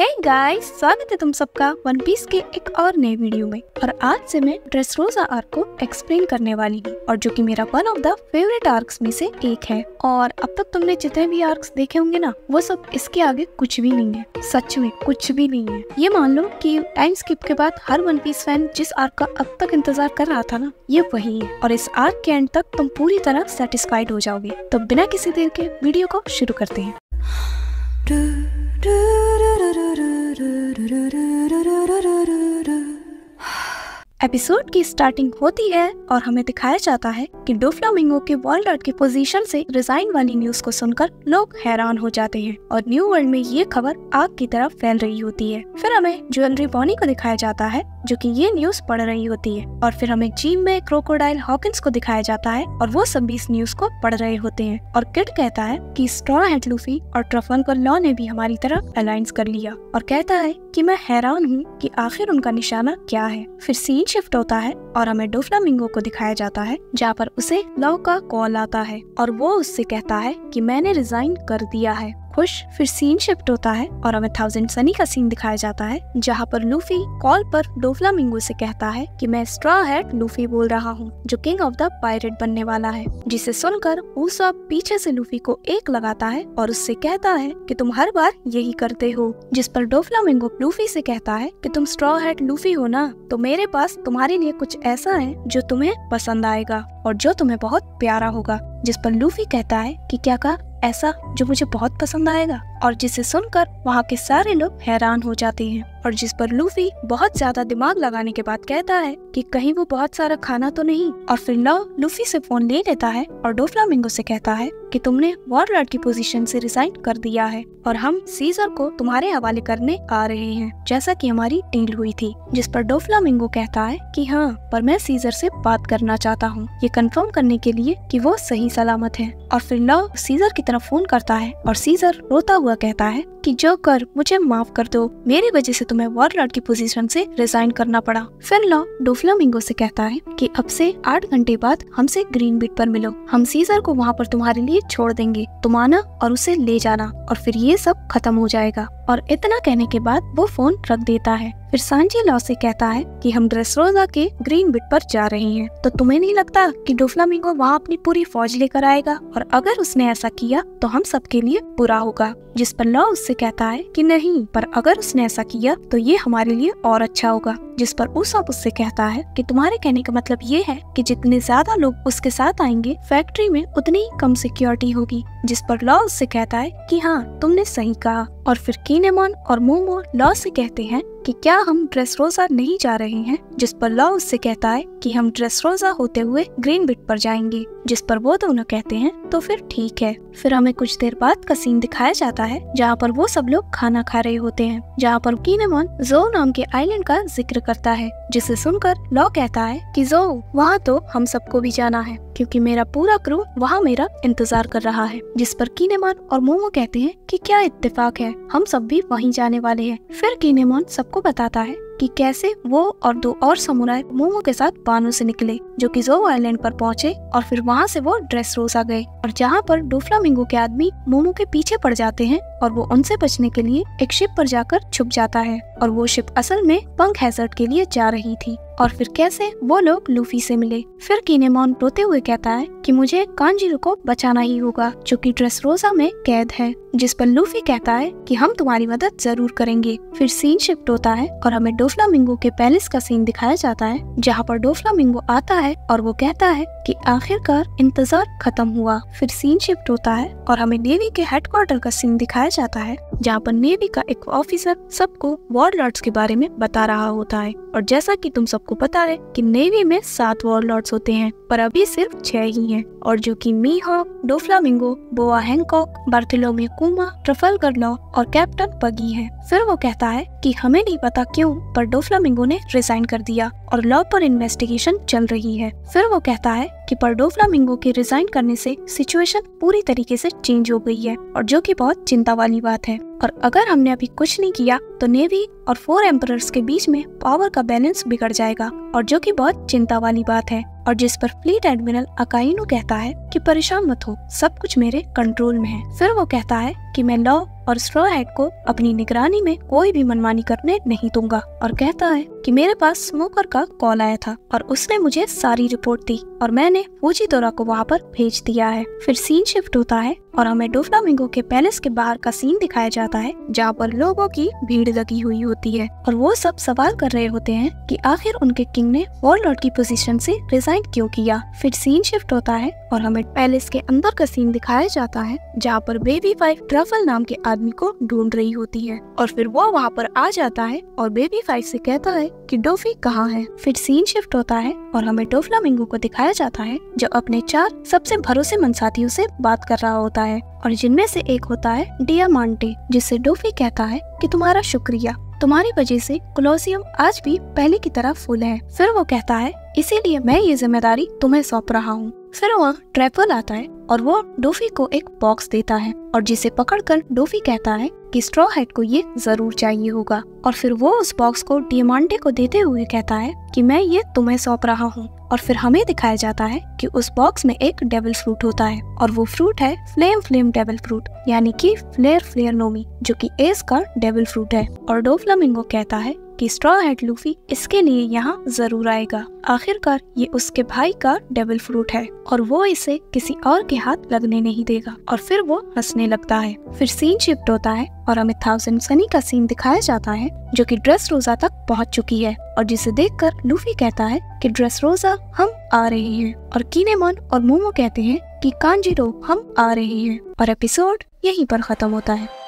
Hey guys, स्वागत है तुम सबका वन पीस के एक और नए वीडियो में। और आज से मैं ड्रेसरोज़ा आर्क को एक्सप्लेन करने वाली हूँ, और जो कि मेरा one of the favourite arcs में से एक है। और अब तक तुमने जितने भी आर्क्स देखे होंगे ना, वो सब इसके आगे कुछ भी नहीं है, सच में कुछ भी नहीं है। ये मान लो कि टाइम स्किप के बाद हर वन पीस फैन जिस आर्क का अब तक इंतजार कर रहा था ना, ये वही है। और इस आर्क के एंड तक तुम पूरी तरह सेटिस्फाइड हो जाओगे। तो बिना किसी देर के वीडियो को शुरू करते हैं। एपिसोड की स्टार्टिंग होती है और हमें दिखाया जाता है कि डोफ्लामिंगो के वॉलर्ड की पोजीशन से रिजाइन वाली न्यूज को सुनकर लोग हैरान हो जाते हैं, और न्यू वर्ल्ड में ये खबर आग की तरह फैल रही होती है। फिर हमें ज्वेलरी बॉनी को दिखाया जाता है जो कि ये न्यूज पढ़ रही होती है, और फिर हमें जिम में क्रोकोडाइल हॉकिंस को दिखाया जाता है और वो सब भी इस न्यूज को पढ़ रहे होते हैं। और किड कहता है कि स्ट्रॉ हैट लूफी और ट्रफलगर लॉ ने भी हमारी तरह अलायंस कर लिया, और कहता है कि मैं हैरान हूँ कि आखिर उनका निशाना क्या है। फिर सीन शिफ्ट होता है और हमें डोफ्लामिंगो को दिखाया जाता है जहाँ पर उसे लॉ का कॉल आता है और वो उससे कहता है कि मैंने रिजाइन कर दिया है, खुश। फिर सीन शिफ्ट होता है और हमें थाउजेंड सनी का सीन दिखाया जाता है जहाँ पर लूफी कॉल पर डोफ्लामिंगो से कहता है कि मैं स्ट्रॉ हैट लूफी बोल रहा हूँ जो किंग ऑफ द पायरेट बनने वाला है, जिसे सुनकर उसा पीछे से लूफी को एक लगाता है और उससे कहता है कि तुम हर बार यही करते हो, जिस पर डोफ्लामिंगो लूफी से कहता है कि तुम स्ट्रॉ हैट लूफी हो ना, तो मेरे पास तुम्हारे लिए कुछ ऐसा है जो तुम्हें पसंद आएगा और जो तुम्हें बहुत प्यारा होगा, जिस पर लूफी कहता है कि क्या कहा, ऐसा जो मुझे बहुत पसंद आएगा, और जिसे सुनकर वहाँ के सारे लोग हैरान हो जाते हैं। और जिस पर लूफी बहुत ज्यादा दिमाग लगाने के बाद कहता है कि कहीं वो बहुत सारा खाना तो नहीं, और फिर लॉ लूफी से फोन ले लेता है और डोफ्लामिंगो से कहता है कि तुमने वॉरलॉर्ड की पोजीशन से रिजाइन कर दिया है और हम सीजर को तुम्हारे हवाले करने आ रहे हैं जैसा कि हमारी डील हुई थी, जिस पर डोफ्लामिंगो कहता है कि हाँ, पर मैं सीजर से बात करना चाहता हूँ ये कंफर्म करने के लिए कि वो सही सलामत है। और फिर लॉ सीजर की तरफ फोन करता है और सीजर रोता हुआ कहता है कि जो कर मुझे माफ कर दो, मेरी वजह से तुम्हें वॉरलॉर्ड की पोजीशन से रिजाइन करना पड़ा। फिर लॉ डोफ्लामिंगो से कहता है कि अब से 8 घंटे बाद हमसे ग्रीन बिट पर मिलो, हम सीजर को वहाँ पर तुम्हारे लिए छोड़ देंगे, तुम आना और उसे ले जाना और फिर ये सब खत्म हो जाएगा। और इतना कहने के बाद वो फोन रख देता है। फिर सांजी लॉ से कहता है कि हम ड्रेसरोजा के ग्रीन बिट पर जा रहे हैं, तो तुम्हें नहीं लगता कि डोफ्लामिंगो वहाँ अपनी पूरी फौज लेकर आएगा, और अगर उसने ऐसा किया तो हम सबके लिए बुरा होगा, जिस पर लॉ उससे कहता है कि नहीं, पर अगर उसने ऐसा किया तो ये हमारे लिए और अच्छा होगा, जिस पर उसप उससे कहता है कि तुम्हारे कहने का मतलब ये है कि जितने ज्यादा लोग उसके साथ आएंगे फैक्ट्री में उतनी ही कम सिक्योरिटी होगी, जिस पर लॉ उससे कहता है कि हाँ, तुमने सही कहा। और फिर किनेमॉन और मोमो लॉ से कहते हैं कि क्या हम ड्रेसरोजा नहीं जा रहे हैं, जिस पर लॉ उससे कहता है कि हम ड्रेसरोजा होते हुए ग्रीन बिट पर जाएंगे, जिस पर वो दोनों कहते हैं तो फिर ठीक है। फिर हमें कुछ देर बाद का सीन दिखाया जाता है जहाँ पर वो सब लोग खाना खा रहे होते हैं, जहाँ पर किनेमॉन जो नाम के आइलैंड का जिक्र करता है, जिसे सुनकर लॉ कहता है कि जो वहाँ तो हम सबको भी जाना है क्योंकि मेरा पूरा क्रू वहाँ मेरा इंतजार कर रहा है, जिस पर किनेमॉन और मोमो कहते हैं कि क्या इत्तेफाक है, हम सब भी वहीं जाने वाले हैं। फिर किनेमॉन सबको बताता है कि कैसे वो और 2 और समुराई मोमो के साथ बानो से निकले जो कि जो आइलैंड पर पहुँचे, और फिर वहाँ से वो ड्रेसरोसा गए, और जहाँ पर डोफ्लामिंगो के आदमी मोमो के पीछे पड़ जाते हैं और वो उनसे बचने के लिए एक शिप पर जाकर छुप जाता है, और वो शिप असल में पंक हैजर्ड के लिए जा रही थी। और फिर कैसे वो लोग लूफी से मिले। फिर किनेमॉन रोते हुए कहता है कि मुझे कांजीरो को बचाना ही होगा जो कि ड्रेसरोजा में कैद है, जिस पर लूफी कहता है कि हम तुम्हारी मदद जरूर करेंगे। फिर सीन शिफ्ट होता है और हमें डोफ्लामिंगो के पैलेस का सीन दिखाया जाता है जहाँ पर डोफ्लामिंगो आता है और वो कहता है कि आखिरकार इंतजार खत्म हुआ। फिर सीन शिफ्ट होता है और हमें नेवी के हेडक्वार्टर का सीन दिखाया जाता है जहाँ पर नेवी का एक ऑफिसर सबको वॉरलॉर्ड्स के बारे में बता रहा होता है, और जैसा कि तुम सबको पता है कि नेवी में 7 वॉरलॉर्ड्स होते हैं पर अभी सिर्फ 6 ही हैं, और जो कि मीहॉक, डोफ्लामिंगो, बोआ हैंकॉक, बार्थलोमेव कुमा, ट्रफलगर लॉ और कैप्टन बगी हैं। फिर वो कहता है कि हमें नहीं पता क्यों पर डोफ्लामिंगो ने रिजाइन कर दिया और लॉ पर इन्वेस्टिगेशन चल रही है। फिर वो कहता है कि पर डोफ्लामिंगो के रिजाइन करने से सिचुएशन पूरी तरीके से चेंज हो गई है, और जो कि बहुत चिंता वाली बात है, और अगर हमने अभी कुछ नहीं किया तो नेवी और 4 एम्परर्स के बीच में पावर का बैलेंस बिगड़ जाएगा, और जो कि बहुत चिंता वाली बात है। और जिस पर फ्लीट एडमिरल अकाइनु कहता है कि परेशान मत हो, सब कुछ मेरे कंट्रोल में है। फिर वो कहता है कि मैं लॉ और स्ट्रॉ हैट को अपनी निगरानी में कोई भी मनमानी करने नहीं दूंगा, और कहता है कि मेरे पास स्मोकर का कॉल आया था और उसने मुझे सारी रिपोर्ट दी और मैंने फुजितोरा को वहाँ पर भेज दिया है। फिर सीन शिफ्ट होता है और हमें डोफ्लामिंगो के पैलेस के बाहर का सीन दिखाया जाता है जहाँ पर लोगों की भीड़ लगी हुई होती है और वो सब सवाल कर रहे होते हैं कि आखिर उनके किंग ने वॉरलॉर्ड की पोजीशन से रिजाइन क्यों किया। फिर सीन शिफ्ट होता है और हमें पैलेस के अंदर का सीन दिखाया जाता है जहाँ पर बेबी फाइव ट्रफल नाम के आदमी को ढूंढ रही होती है और फिर वो वहाँ पर आ जाता है और बेबी फाइव से कहता है कि डोफी कहाँ है। फिर सीन शिफ्ट होता है और हमें डोफ्लामिंगो को दिखाया जाता है जो अपने चार सबसे भरोसेमंद साथियों से बात कर रहा होता है और जिनमें से एक होता है डियामांटे, जिससे डोफी कहता है कि तुम्हारा शुक्रिया, तुम्हारी वजह से कोलोसियम आज भी पहले की तरह फुल है। फिर वो कहता है इसीलिए मैं ये जिम्मेदारी तुम्हें सौंप रहा हूँ। फिर वहाँ ट्रेपोल आता है और वो डोफी को एक बॉक्स देता है और जिसे पकड़कर डोफी कहता है कि स्ट्रॉ हैट को ये जरूर चाहिए होगा, और फिर वो उस बॉक्स को डियामांटे को देते हुए कहता है कि मैं ये तुम्हें सौंप रहा हूँ। और फिर हमें दिखाया जाता है कि उस बॉक्स में एक डेविल फ्रूट होता है और वो फ्रूट है फ्लेम फ्लेम डेविल फ्रूट, यानी कि फ्लेयर फ्लेयर नोमी, जो कि एस का डेविल फ्रूट है। और डोफ्लामिंगो कहता है कि स्ट्रॉ हैट लूफी इसके लिए यहाँ जरूर आएगा, आखिरकार ये उसके भाई का डेविल फ्रूट है और वो इसे किसी और के हाथ लगने नहीं देगा। और फिर वो हंसने लगता है। फिर सीन शिफ्ट होता है और हमें थाउजेंड सनी का सीन दिखाया जाता है जो कि ड्रेसरोज़ा तक पहुंच चुकी है और जिसे देखकर लूफी कहता है कि ड्रेसरोज़ा हम आ रहे हैं, और किनेमोन और मोमो कहते हैं कि कांजीरो हम आ रहे हैं। और एपिसोड यहीं पर खत्म होता है।